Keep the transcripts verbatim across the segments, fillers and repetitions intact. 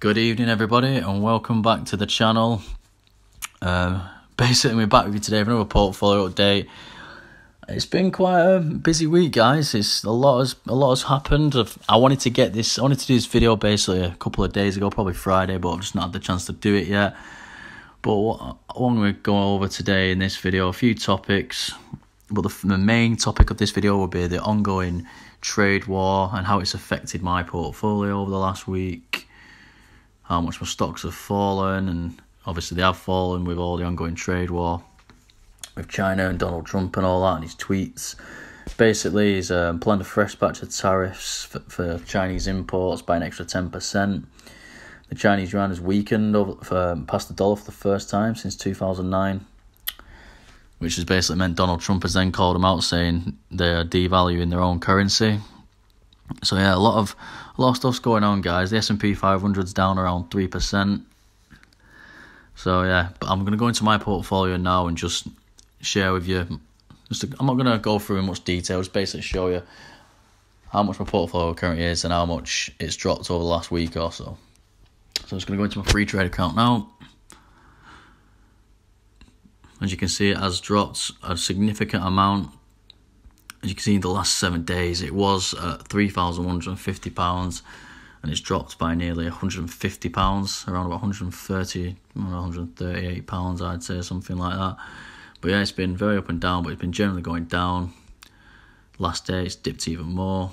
Good evening everybody and welcome back to the channel. Um, basically we're back with you today for another portfolio update. It's been quite a busy week guys, it's a lot has, a lot has happened. I've, I wanted to get this, I wanted to do this video basically a couple of days ago, probably Friday, but I've just not had the chance to do it yet. But what, what I'm going to go over today in this video, a few topics, but the, the main topic of this video will be the ongoing trade war and how it's affected my portfolio over the last week. How much my stocks have fallen, and obviously they have fallen with all the ongoing trade war with China and Donald Trump and all that, and his tweets. Basically, he's um, planned a fresh batch of tariffs for, for Chinese imports by an extra ten percent. The Chinese yuan has weakened over, for, past the dollar for the first time since two thousand nine, which has basically meant Donald Trump has then called them out saying they're devaluing their own currency. So yeah, a lot of a lot of stuff's going on, guys. The S and P five hundred's down around three percent. So yeah, but I'm gonna go into my portfolio now and just share with you. Just to, I'm not gonna go through in much detail. Just basically show you how much my portfolio currently is and how much it's dropped over the last week or so. So I'm just gonna go into my free trade account now. As you can see, it has dropped a significant amount. As you can see, in the last seven days, it was at three thousand one hundred and fifty pounds and it's dropped by nearly one hundred and fifty pounds, around about one hundred and thirty pounds, one hundred and thirty-eight pounds, I'd say, something like that. But yeah, it's been very up and down, but it's been generally going down. Last day, it's dipped even more.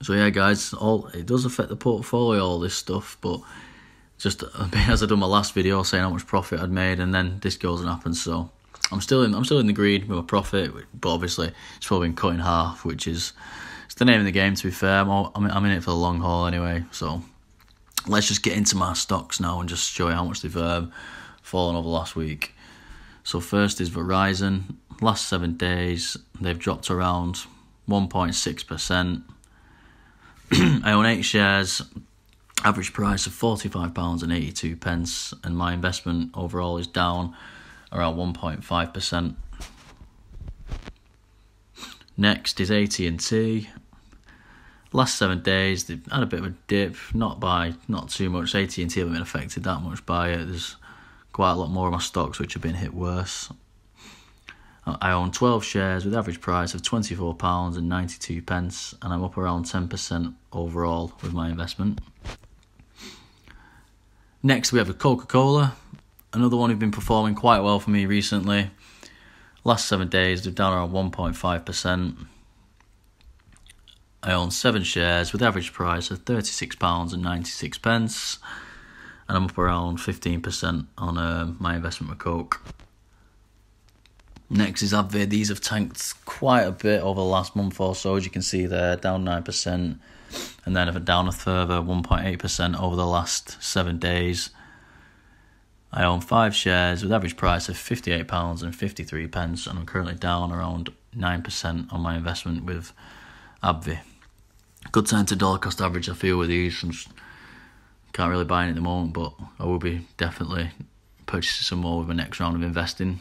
So yeah, guys, all it does affect the portfolio, all this stuff, but just as I done my last video saying how much profit I'd made, and then this goes and happens, so... I'm still in. I'm still in the green with a profit, but obviously it's probably been cut in half, which is it's the name of the game. To be fair, I'm all, I'm, I'm in it for the long haul anyway. So let's just get into my stocks now and just show you how much they've um, fallen over last week. So first is Verizon. Last seven days they've dropped around one point six percent. I own eight shares. Average price of forty-five pounds and eighty-two pence, and my investment overall is down around one point five percent. Next is A T and T. Last seven days, they've had a bit of a dip, not by, not too much. A T and T haven't been affected that much by it. There's quite a lot more of my stocks which have been hit worse. I own twelve shares with average price of twenty-four pounds and ninety-two pence, and I'm up around ten percent overall with my investment. Next, we have a Coca-Cola. Another one who've been performing quite well for me recently. Last seven days, they've down around one point five percent. I own seven shares with average price of thirty-six pounds and ninety-six pence. And I'm up around fifteen percent on uh, my investment with Coke. Next is Aviva. These have tanked quite a bit over the last month or so. As you can see there, down nine percent. And then if down a further one point eight percent over the last seven days. I own five shares with average price of fifty-eight pounds and fifty-three pence, and I'm currently down around nine percent on my investment with Aviva. Good time to dollar cost average, I feel, with these. I'm just, can't really buy it at the moment, but I will be definitely purchasing some more with my next round of investing.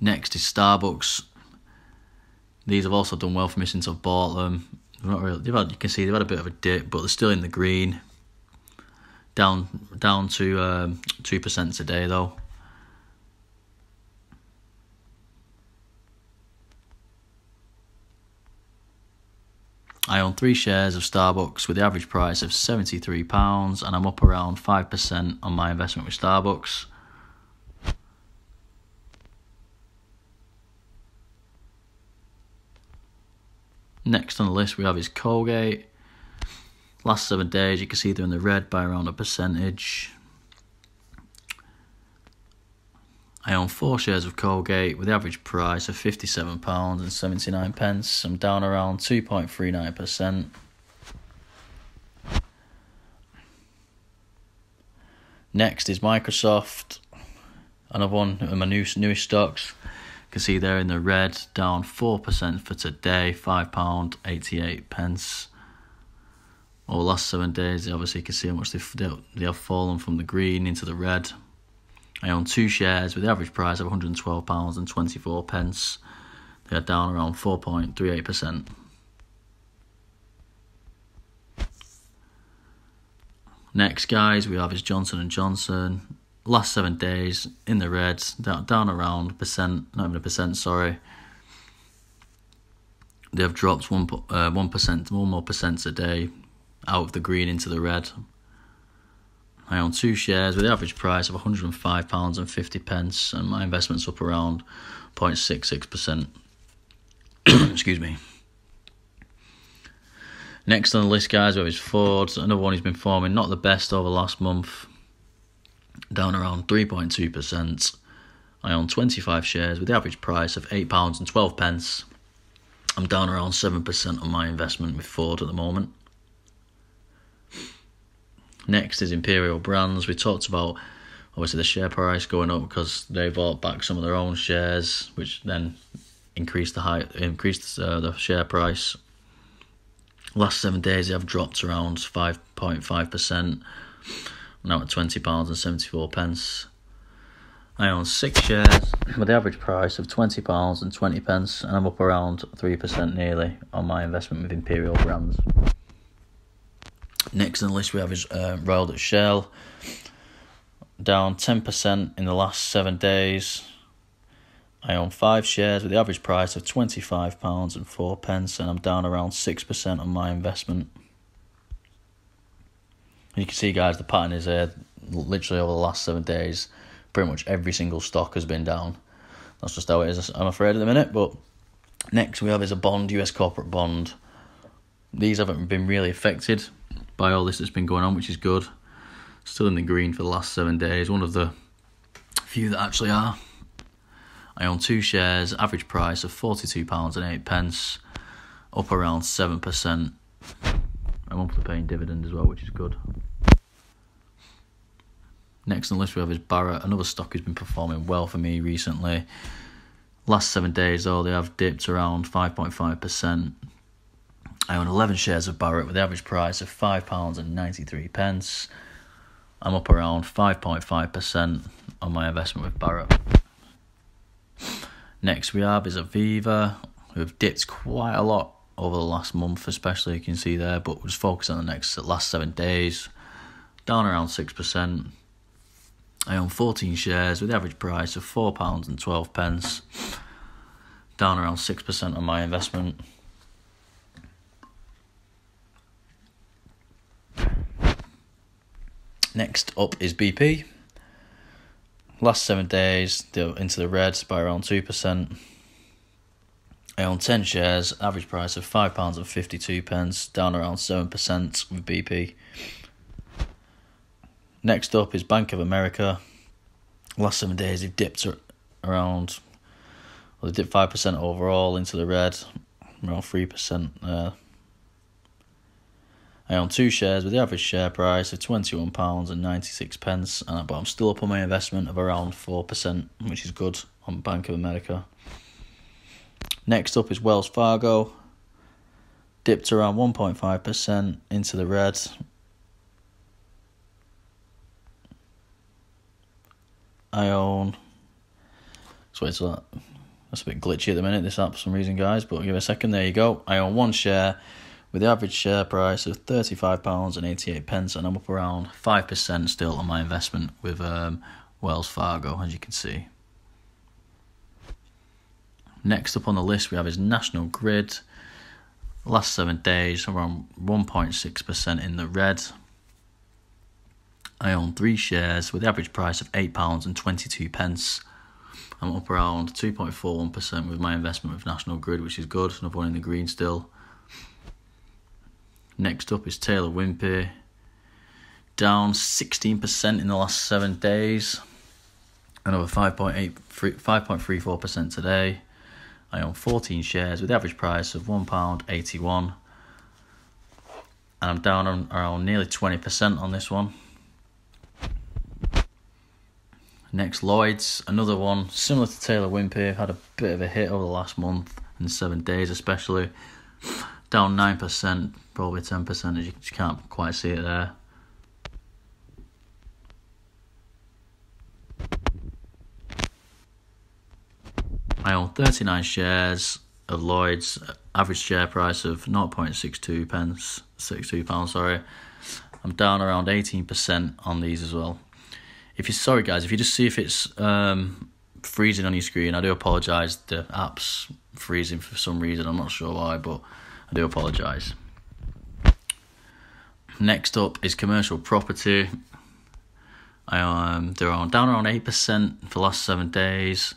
Next is Starbucks. These have also done well for me since I've bought them. They're not really, they've had, you can see they've had a bit of a dip, but they're still in the green. Down down to um, two percent today, though. I own three shares of Starbucks with the average price of seventy-three pounds, and I'm up around five percent on my investment with Starbucks. Next on the list we have is Colgate. Last seven days, you can see they're in the red by around a percentage. I own four shares of Colgate with the average price of fifty-seven pounds and seventy-nine pence. I'm down around two point three nine percent. Next is Microsoft. Another one of my new, newest stocks. You can see they're in the red, down four percent for today, five pounds eighty-eight pence. Over the last seven days, obviously you can see how much they've, they have fallen from the green into the red. I own two shares with the average price of one hundred and twelve pounds and twenty-four pence. They are down around four point three eight percent. Next, guys, we have is Johnson and Johnson. Last seven days in the reds, down, down around percent, not even a percent, sorry. They have dropped one uh, one percent, one more percent a day, out of the green into the red. I own two shares with the average price of one hundred and five pounds and fifty pence, and my investment's up around zero point six six percent. Excuse me. Next on the list, guys, we have is Ford. Another one who's been forming not the best over last month, down around three point two percent. I own twenty-five shares with the average price of eight pounds and twelve pence. I'm down around seven percent on my investment with Ford at the moment. Next is Imperial Brands. We talked about, obviously, the share price going up because they bought back some of their own shares, which then increased the high, increased uh, the share price. Last seven days, they have dropped around five point five percent, now at twenty pounds and seventy-four pence. I own six shares with the average price of twenty pounds and twenty pence, and I'm up around three percent nearly on my investment with Imperial Brands. Next on the list we have is uh, Royal Dutch Shell, down ten percent in the last seven days. I own five shares with the average price of twenty-five pounds and four pence, and I'm down around six percent on my investment. You can see, guys, the pattern is here, literally over the last seven days. Pretty much every single stock has been down. That's just how it is, I'm afraid, at the minute. But next we have is a bond, U S corporate bond. These haven't been really affected by all this that's been going on, which is good. Still in the green for the last seven days. One of the few that actually are. I own two shares, average price of forty-two pounds and eight pence, up around seven percent. I'm up for paying dividend as well, which is good. Next on the list we have is Barratt, another stock who's been performing well for me recently. Last seven days though, they have dipped around five point five percent. I own eleven shares of Barratt with the average price of five pounds and ninety-three pence. I'm up around five point five percent on my investment with Barratt. Next we have is Aviva, who have dipped quite a lot over the last month, especially, you can see there, but we'll just focus on the next last seven days, down around six percent. I own fourteen shares with the average price of four pounds and twelve pence, down around six percent on my investment. Next up is B P. Last seven days, they're into the reds by around two percent. I own ten shares, average price of five pounds and fifty-two pence, down around seven percent with B P. Next up is Bank of America. Last seven days they've dipped around, well, they dipped five percent overall into the red, around three percent there. I own two shares with the average share price of twenty-one pounds and ninety-six pence, but I'm still up on my investment of around four percent, which is good on Bank of America. Next up is Wells Fargo. Dipped around one point five percent into the red. I own, so it's that. That's a bit glitchy at the minute, this app, for some reason, guys, but I'll give it a second. There you go. I own one share with the average share price of thirty-five pounds and eighty-eight pence, and I'm up around five percent still on my investment with um, Wells Fargo, as you can see. Next up on the list we have is National Grid. Last seven days, around one point six percent in the red. I own three shares with the average price of eight pounds and twenty-two pence. I'm up around two point four one percent with my investment with National Grid, which is good. Another one in the green still. Next up is Taylor Wimpey. Down sixteen percent in the last seven days. Another five point eight, five point three four percent today. I own fourteen shares with the average price of one pound eighty-one. And I'm down on, around nearly twenty percent on this one. Next, Lloyd's, another one similar to Taylor Wimpey. I've had a bit of a hit over the last month and seven days especially. Down nine percent, probably ten percent, as you just can't quite see it there. I own thirty-nine shares of Lloyd's, average share price of zero point six two pence, sixty-two pounds, sorry. I'm down around eighteen percent on these as well. If you sorry guys, if you just see if it's um, freezing on your screen, I do apologise. The app's freezing for some reason. I'm not sure why, but I do apologise. Next up is commercial property. I um, they're on down around eight percent for the last seven days.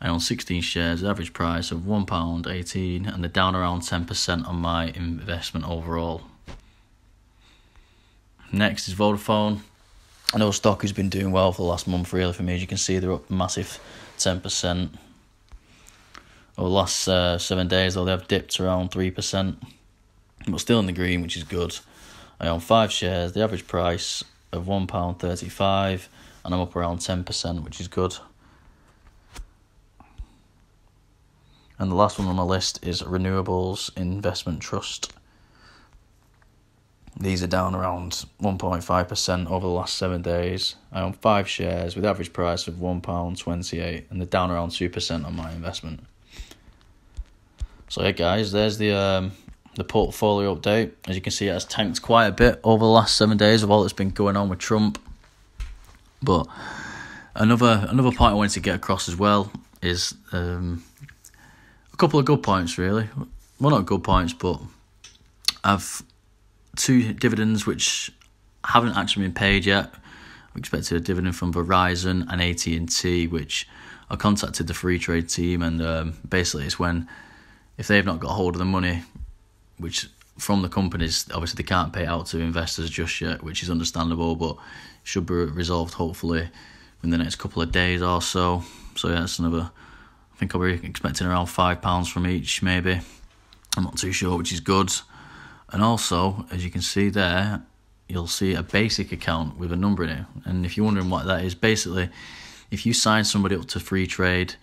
I own sixteen shares, average price of one pound eighteen, and they're down around ten percent on my investment overall. Next is Vodafone. I know stock has been doing well for the last month really for me. As you can see, they're up massive ten percent. Over the last uh, seven days, though, they've dipped around three percent. But still in the green, which is good. I own five shares, the average price of one pound thirty-five, and I'm up around ten percent, which is good. And the last one on my list is Renewables Investment Trust. These are down around one point five percent over the last seven days. I own five shares with average price of one pound twenty-eight, and they're down around two percent on my investment. So yeah guys, there's the um, the portfolio update. As you can see, it has tanked quite a bit over the last seven days of all that's been going on with Trump. But another, another point I wanted to get across as well is um, a couple of good points really. Well, not good points, but I've... two dividends which haven't actually been paid yet. I expected a dividend from Verizon and A T and T, which I contacted the Free Trade team, and um, basically it's when, if they've not got hold of the money, which from the companies, obviously they can't pay it out to investors just yet, which is understandable, but should be resolved hopefully in the next couple of days or so. So yeah, that's another, I think I'll be expecting around five pounds from each maybe. I'm not too sure, which is good. And also, as you can see there, you'll see a basic account with a number in it. And if you're wondering what that is, basically, if you sign somebody up to Free Trade,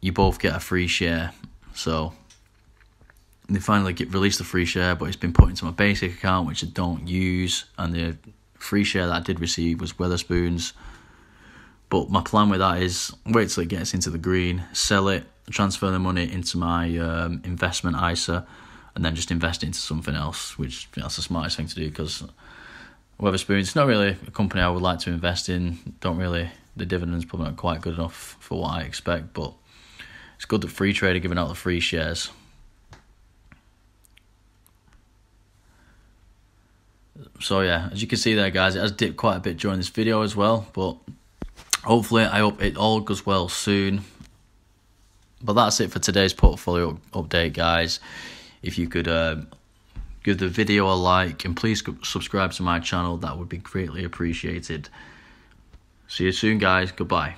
you both get a free share. So they finally get released the free share, but it's been put into my basic account, which I don't use. And the free share that I did receive was Weatherspoons. But my plan with that is wait till it gets into the green, sell it, transfer the money into my um, investment I S A, and then just invest into something else, which that's the smartest thing to do, because Weatherspoons, it's not really a company I would like to invest in. Don't really, the dividends probably not quite good enough for what I expect, but it's good that Free Trade are giving out the free shares. So yeah, as you can see there guys, it has dipped quite a bit during this video as well, but hopefully I hope it all goes well soon. But that's it for today's portfolio update guys. If you could uh, give the video a like and please subscribe to my channel, that would be greatly appreciated. See you soon, guys. Goodbye.